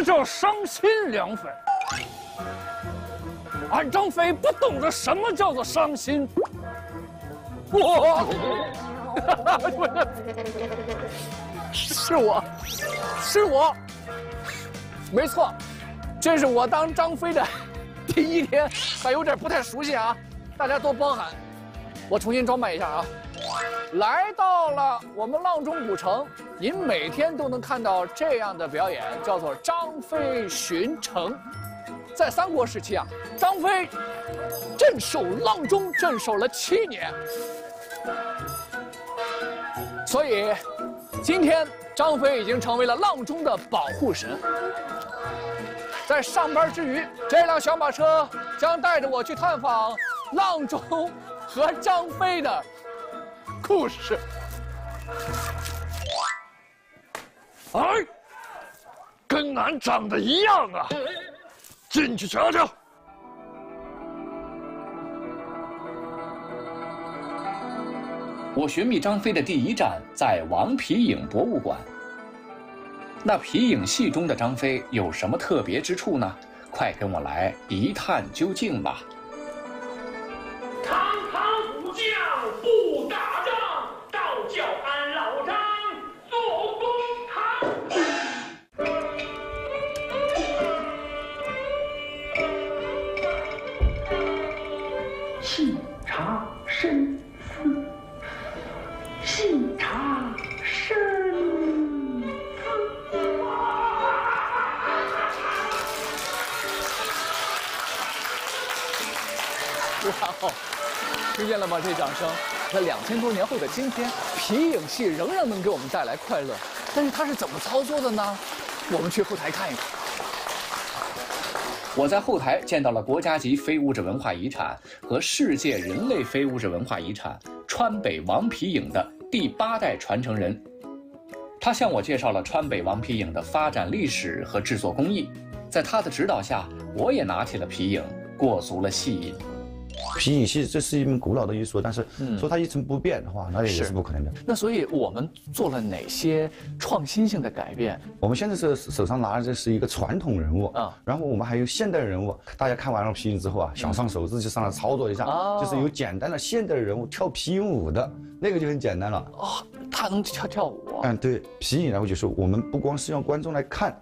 这叫伤心良妃。俺张飞不懂得什么叫做伤心。是我，没错，这是我当张飞的第一天，还有点不太熟悉啊，大家多包涵。我重新装扮一下啊。 来到了我们阆中古城，您每天都能看到这样的表演，叫做张飞巡城。在三国时期啊，张飞镇守阆中，镇守了7年。所以，今天张飞已经成为了阆中的保护神。在上班之余，这辆小马车将带着我去探访阆中和张飞的 故事。哎，跟俺长得一样啊！进去瞧瞧。我寻觅张飞的第一站在王皮影博物馆。那皮影戏中的张飞有什么特别之处呢？快跟我来一探究竟吧。 听见了吗？这掌声。那2000多年后的今天，皮影戏仍然能给我们带来快乐，但是它是怎么操作的呢？我们去后台看一看。我在后台见到了国家级非物质文化遗产和世界人类非物质文化遗产川北王皮影的第8代传承人，他向我介绍了川北王皮影的发展历史和制作工艺。在他的指导下，我也拿起了皮影，过足了戏瘾。 皮影戏这是一门古老的艺术，但是说它一成不变的话，那也是不可能的。那所以我们做了哪些创新性的改变？我们现在是手上拿的这是一个传统人物啊，然后我们还有现代人物。大家看完了皮影之后啊，想上手指就上来操作一下，就是有简单的现代人物跳皮影舞的那个就很简单了。哦，他能跳舞？嗯，对，皮影然后就是我们不光是让观众来看，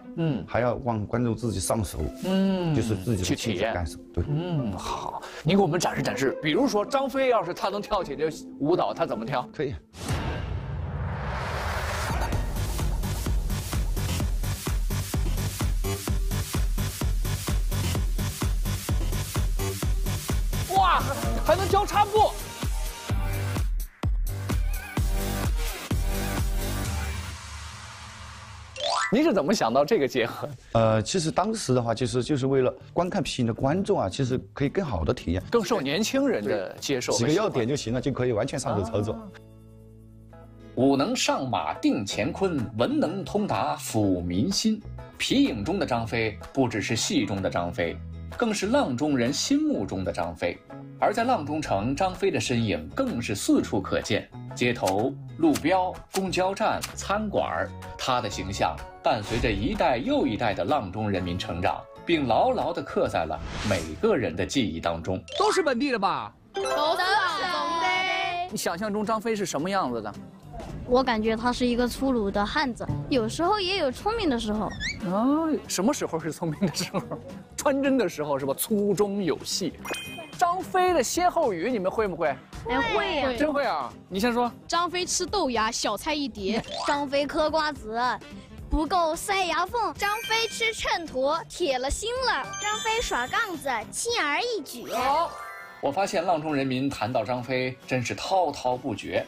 还要让观众自己上手，就是自己去体验感受。对，好，您给我们 展示，比如说张飞，要是他能跳起这舞蹈，他怎么跳？可以。哇，还能交叉步。您是怎么想到这个结合？其实当时的话，就是为了观看皮影的观众啊，其实可以更好的体验，更受年轻人的接受。几个要点就行了，就可以完全上手操作。武能上马定乾坤，文能通达抚民心。皮影中的张飞，不只是戏中的张飞，更是阆中人心目中的张飞。而在阆中城，张飞的身影更是四处可见。 街头、路标、公交站、餐馆，他的形象伴随着一代又一代的阆中人民成长，并牢牢地刻在了每个人的记忆当中。都是本地的吧？都是本地。你想象中张飞是什么样子的？我感觉他是一个粗鲁的汉子，有时候也有聪明的时候。啊，什么时候是聪明的时候？穿针的时候是吧？粗中有细。 张飞的歇后语你们会不会？哎，会呀，真会啊！你先说。张飞吃豆芽，小菜一碟。张飞嗑瓜子，不够塞牙缝。张飞吃秤砣，铁了心了。张飞耍杠子，轻而易举。好，我发现阆中人民谈到张飞真是滔滔不绝，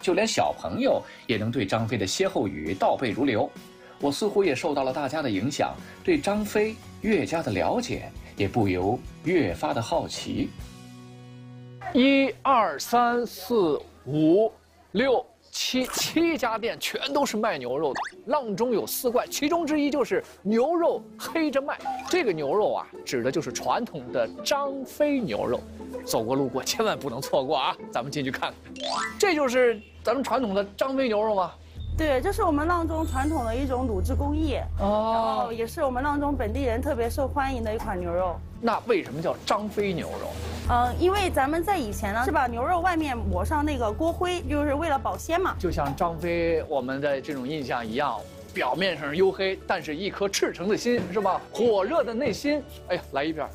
就连小朋友也能对张飞的歇后语倒背如流。我似乎也受到了大家的影响，对张飞越加的了解。 也不由越发的好奇。1、2、3、4、5、6、7，7家店全都是卖牛肉的。阆中有4怪，其中之一就是牛肉黑着卖。这个牛肉啊，指的就是传统的张飞牛肉。走过路过千万不能错过啊！咱们进去看看，这就是咱们传统的张飞牛肉吗？对，这是我们阆中传统的一种卤制工艺，哦，然后也是我们阆中本地人特别受欢迎的一款牛肉。那为什么叫张飞牛肉？因为咱们在以前呢是把牛肉外面抹上那个锅灰，就是为了保鲜嘛。就像张飞我们的这种印象一样，表面上是黝黑，但是一颗赤诚的心是吧？火热的内心。哎呀，来一边。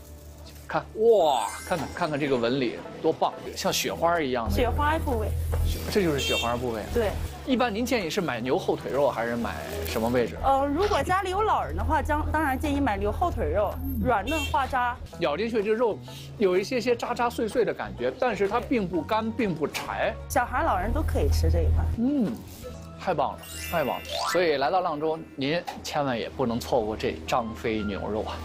看哇，看看这个纹理多棒，像雪花一样的雪花部位，这就是雪花部位。对，一般您建议是买牛后腿肉还是买什么位置？如果家里有老人的话，当然建议买牛后腿肉，软嫩化渣，咬进去这肉有一些渣渣碎碎的感觉，但是它并不干，并不柴，小孩老人都可以吃这一款。嗯。 太棒了，太棒了！所以来到阆中，您千万也不能错过这张飞牛肉啊！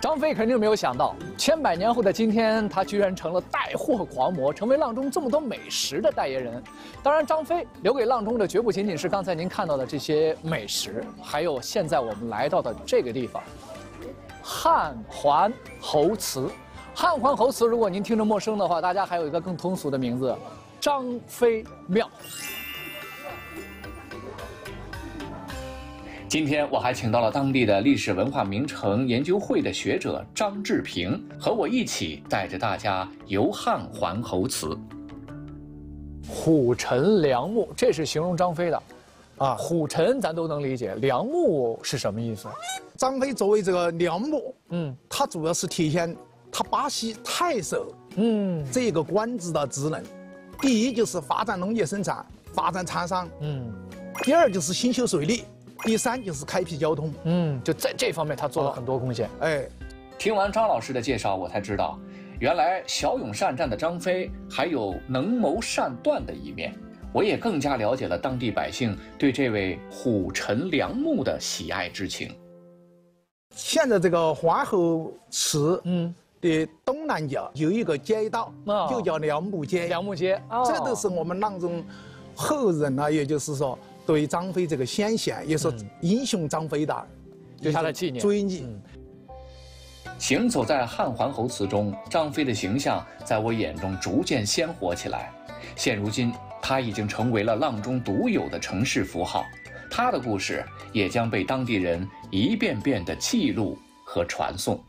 张飞肯定没有想到，千百年后的今天，他居然成了带货狂魔，成为阆中这么多美食的代言人。当然，张飞留给阆中的绝不仅仅是刚才您看到的这些美食，还有现在我们来到的这个地方。 汉桓侯祠，汉桓侯祠，如果您听着陌生的话，大家还有一个更通俗的名字，张飞庙。今天我还请到了当地的历史文化名城研究会的学者张志平，和我一起带着大家游汉桓侯祠。虎臣良木，这是形容张飞的。 啊，虎臣咱都能理解，良木是什么意思？张飞作为这个良木，嗯，他主要是体现他巴西太守，嗯，这个官职的职能。第一就是发展农业生产，发展产商，嗯；第二就是兴修水利；第三就是开辟交通，嗯，就在这方面他做了很多贡献。哎，听完张老师的介绍，我才知道，原来骁勇善战的张飞还有能谋善断的一面。 我也更加了解了当地百姓对这位虎臣良木的喜爱之情。现在这个桓侯祠，嗯，的东南角有一个街道，哦、就叫良木街。良木街，哦、这都是我们阆中后人呢、也就是说对张飞这个先贤，也是英雄张飞的，对他的纪念追忆。行走在汉桓侯祠中，张飞的形象在我眼中逐渐鲜活起来。现如今。 他已经成为了阆中独有的城市符号，他的故事也将被当地人一遍遍地记录和传颂。